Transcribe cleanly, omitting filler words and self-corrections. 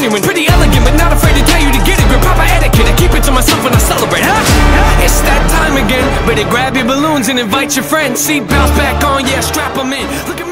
genuine, pretty elegant, but not afraid to tell you to get it. Grip proper etiquette, I keep it to myself when I celebrate. It's that time again, better grab your balloons and invite your friends. Seatbelts back on, yeah, strap them in. Look at me.